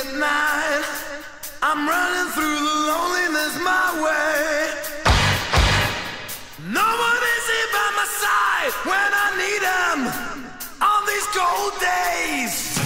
at night. I'm running through the loneliness my way. No one is here by my side when I need them on these cold days.